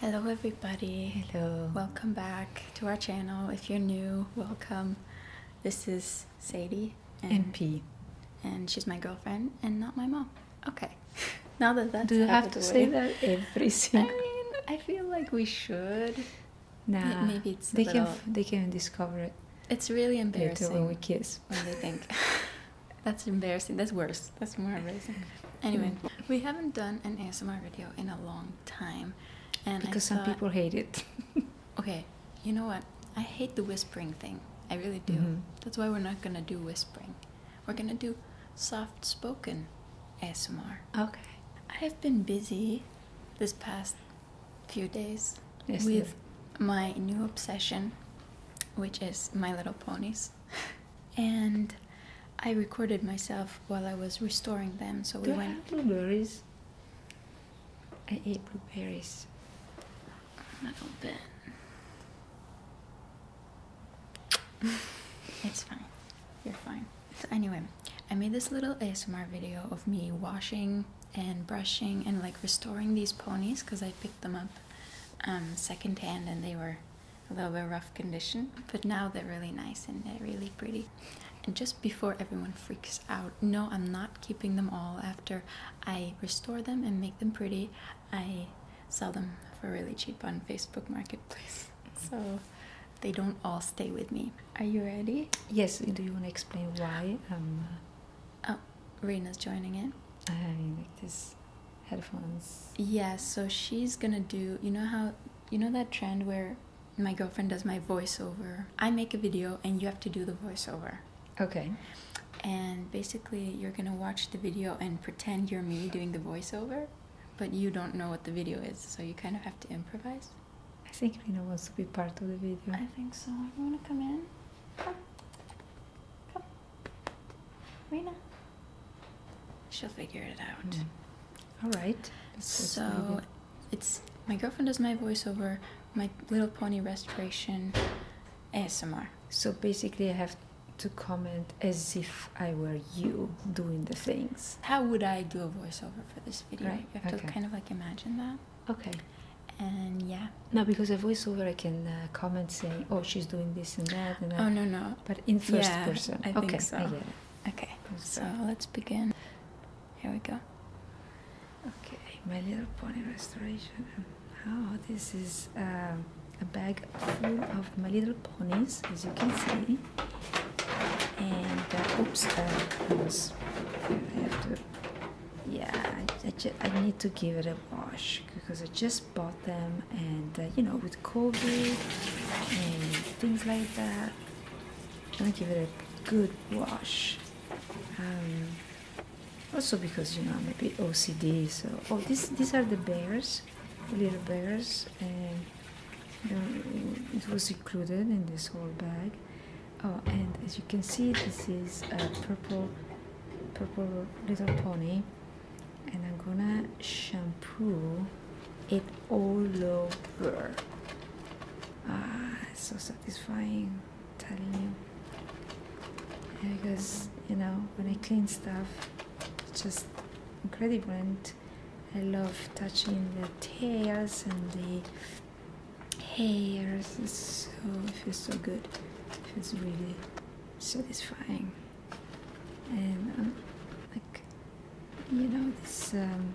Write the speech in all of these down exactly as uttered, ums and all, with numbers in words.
Hello everybody. Hello. Welcome back to our channel. If you're new, welcome. This is Sadie and, and P. And she's my girlfriend and not my mom. Okay. Now that that's Do you have to away, say that every single I mean, I feel like we should. Nah. Maybe it's they little, can they can discover it. It's really embarrassing when we kiss. When they think that's embarrassing. That's worse. That's more embarrassing. Anyway, we haven't done an A S M R video in a long time. And because thought, some people hate it. Okay, you know what? I hate the whispering thing. I really do. Mm-hmm. That's why we're not gonna do whispering. We're gonna do soft spoken A S M R. Okay. I have been busy this past few days yes, with yes. my new obsession, which is My Little Ponies. And I recorded myself while I was restoring them, so we do went. I have blueberries? I ate blueberries. A little bit. It's fine. You're fine. So anyway, I made this little A S M R video of me washing and brushing and like restoring these ponies because I picked them up um, secondhand and they were a little bit rough condition, but now they're really nice and they're really pretty. And just before everyone freaks out, no, I'm not keeping them all. After I restore them and make them pretty, I sell them for really cheap on Facebook Marketplace. So they don't all stay with me. Are you ready? Yes. Do you want to explain why? Um, oh, Rina's joining in. I like this headphones. Yeah, so she's gonna do, you know how, you know that trend where my girlfriend does my voiceover? I make a video and you have to do the voiceover. Okay. And basically you're gonna watch the video and pretend you're me doing the voiceover. But you don't know what the video is, so you kind of have to improvise. I think Rina wants to be part of the video. I think so. You want to come in? Come. Come. Rina. She'll figure it out. Mm. All right. So, it's my girlfriend does my voiceover, My Little Pony restoration, A S M R. So basically I have to comment as if I were you doing the things. How would I do a voiceover for this video? Right. You have okay. to kind of like imagine that. Okay. And yeah. No, because a voiceover I can uh, comment saying, oh, she's doing this and that. And oh, that. no, no. But in first yeah, person. I okay. think so. I get it. Okay. So let's begin. Here we go. Okay. My Little Pony restoration. Oh, this is uh, a bag full of My Little Ponies, as you can see. And uh, oops, uh, I, was, I have to, yeah, I, I, just, I need to give it a wash because I just bought them and, uh, you know, with COVID and things like that, I'm gonna give it a good wash. Um, also because, you know, I'm a bit O C D, so, oh, this, these are the bears, the little bears, and you know, it was included in this whole bag. Oh, and as you can see, this is a purple, purple little pony, and I'm gonna shampoo it all over. Ah, it's so satisfying, I'm telling you. Because you know, when I clean stuff, it's just incredible, and I love touching the tails and the hairs. It's so it feels so good. It's really satisfying, and um, like you know, this um,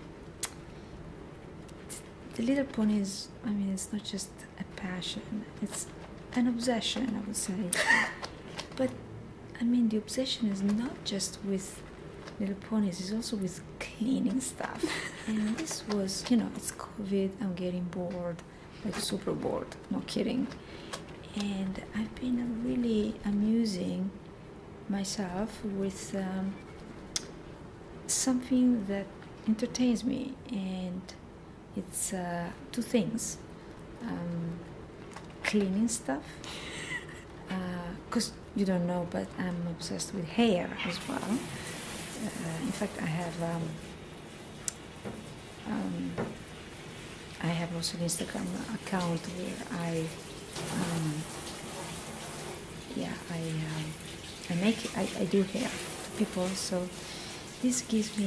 the little ponies. I mean, it's not just a passion; it's an obsession, I would say. But I mean, the obsession is not just with little ponies; it's also with cleaning stuff. And this was, you know, it's COVID. I'm getting bored, like super bored. No kidding. And I've been really amusing myself with um, something that entertains me, and it's uh, two things: um, cleaning stuff, because uh, you don't know, but I'm obsessed with hair as well. Uh, in fact, I have um, um, I have also an Instagram account where I. Um, yeah, I um, I make I, I do hair to people, so this gives me,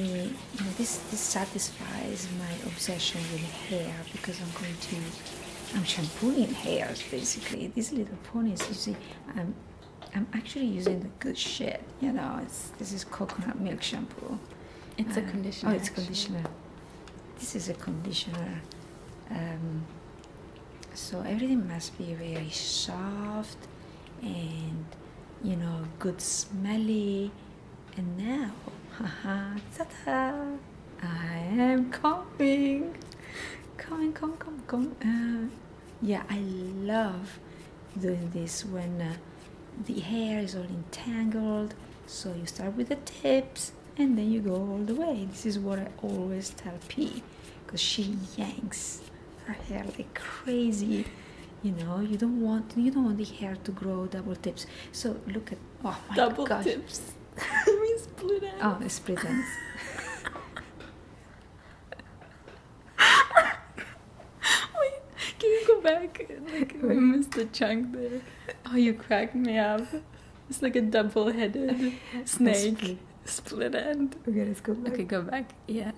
you know, this this satisfies my obsession with hair, because I'm going to, I'm shampooing hairs basically. These little ponies, you see, I'm I'm actually using the good shit, you know. It's this is coconut milk shampoo. It's uh, a conditioner. Oh, it's actually. conditioner. This is a conditioner. Um, so everything must be very soft and, you know, good smelly. And now, haha, ta-da! I am coming. Come, come, come, come. Uh, yeah, I love doing this when uh, the hair is all entangled. So you start with the tips and then you go all the way. This is what I always tell P, because she yanks her hair like crazy. You know, you don't want you don't want the hair to grow double tips. So look at, oh my gosh, double tips. I mean split ends. Oh, split ends. Back. Like, we missed the chunk there. Oh, you cracked me up. It's like a double-headed snake. Split. Split end. Okay, let's go back. Okay, go back. Yeah.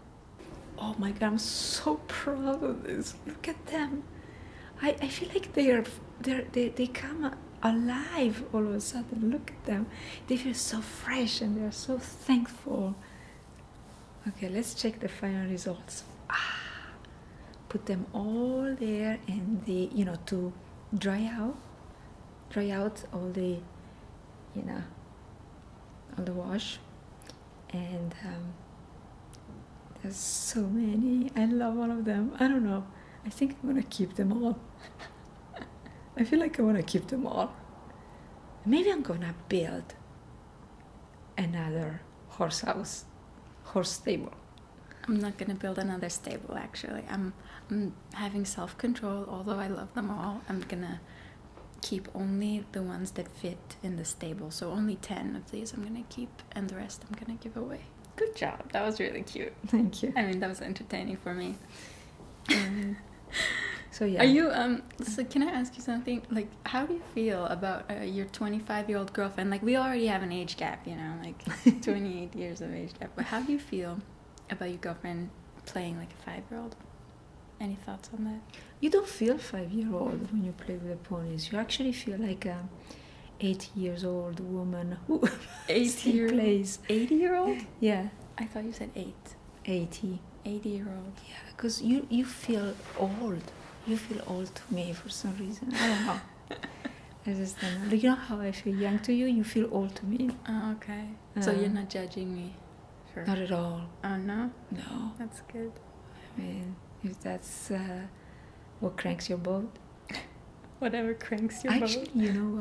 Oh my god, I'm so proud of this. Look at them. I, I feel like they're, they're, they they come alive all of a sudden. Look at them. They feel so fresh and they're so thankful. Okay, let's check the final results. Ah. Put them all there, and the you know to dry out, dry out all the, you know, all the wash, and um, there's so many. I love all of them. I don't know. I think I'm gonna keep them all. I feel like I wanna keep them all. Maybe I'm gonna build another horse house, horse stable. I'm not gonna build another stable. Actually, I'm I'm having self-control. Although I love them all, I'm gonna keep only the ones that fit in the stable. So only ten of these I'm gonna keep, and the rest I'm gonna give away. Good job. That was really cute. Thank you. I mean, that was entertaining for me. Um, so yeah. Are you um? So can I ask you something? Like, how do you feel about uh, your twenty-five-year-old girlfriend? Like, we already have an age gap, you know, like twenty-eight years of age gap. But how do you feel about your girlfriend playing like a five-year-old? Any thoughts on that? You don't feel five-year-old when you play with the ponies. You actually feel like a eight years old woman who eight still year, plays. eighty-year-old? Yeah. I thought you said eight. eighty. eighty-year-old. Yeah, because you, you feel old. You feel old to me for some reason. I don't know. I just don't know. You know how I feel young to you? You feel old to me. Oh, okay. Um, so you're not judging me? Sure. Not at all. Oh, no? No. That's good. I mean, if that's uh, what cranks your boat. Whatever cranks your Actually, boat. Actually, you know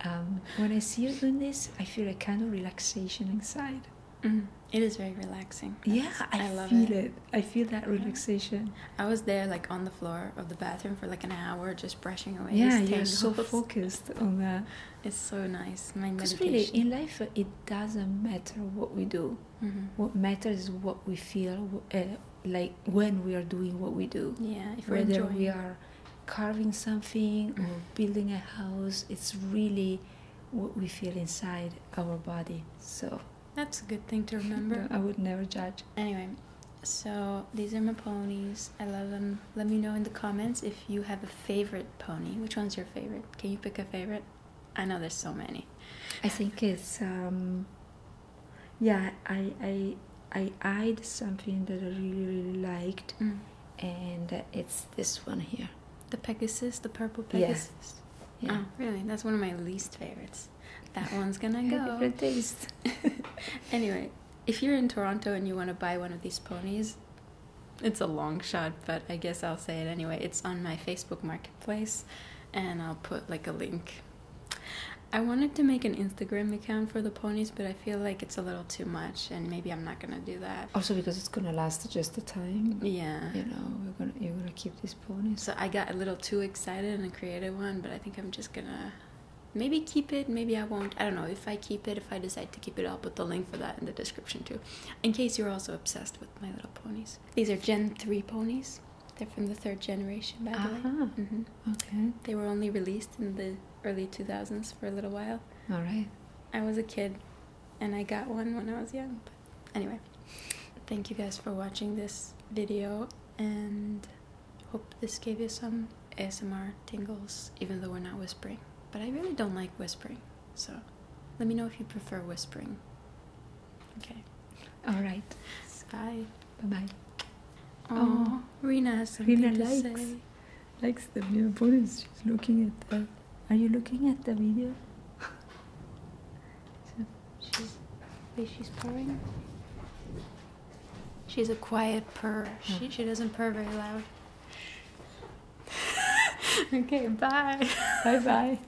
what? Um, when I see you doing this, I feel a kind of relaxation inside. Mm. It is very relaxing. That's, yeah, I, I love feel it. it. I feel that relaxation. I was there, like, on the floor of the bathroom for, like, an hour just brushing away. Yeah, you're so focused on that. It's so nice. My meditation. Because really, in life, it doesn't matter what we do. Mm-hmm. What matters is what we feel, uh, like, when we are doing what we do. Yeah, if we're Whether we are carving something mm-hmm. or building a house, it's really what we feel inside our body, so... That's a good thing to remember. No, I would never judge. Anyway, so these are my ponies. I love them. Let me know in the comments if you have a favorite pony. Which one's your favorite? Can you pick a favorite? I know there's so many. I think it's... um, yeah, I, I, I eyed something that I really, really liked. Mm. And it's this one here. The Pegasus? The purple Pegasus? Yeah. Yeah. Oh, really? That's one of my least favorites. That one's gonna go. Different taste. Anyway, if you're in Toronto and you want to buy one of these ponies, it's a long shot, but I guess I'll say it anyway. It's on my Facebook Marketplace, and I'll put like a link. I wanted to make an Instagram account for the ponies, but I feel like it's a little too much, and maybe I'm not gonna do that. Also because it's gonna last just the time. Yeah. You know, we're gonna you're gonna keep these ponies. So I got a little too excited and created one, but I think I'm just gonna. Maybe keep it, maybe I won't. I don't know. If I keep it, if I decide to keep it, I'll put the link for that in the description too. In case you're also obsessed with My Little Ponies. These are Gen three ponies. They're from the third generation, by the uh-huh. way. Mm-hmm. Okay. They were only released in the early two thousands for a little while. All right. I was a kid, and I got one when I was young. But anyway, thank you guys for watching this video, and hope this gave you some A S M R tingles, even though we're not whispering. But I really don't like whispering, so let me know if you prefer whispering. Okay. All right. Bye. Bye-bye. Oh, Rina has something Rina to likes, say. likes the video. She's looking at the... Are you looking at the video? So she's... Wait, she's purring? She's a quiet purr. Yeah. She, she doesn't purr very loud. Okay, bye. Bye-bye.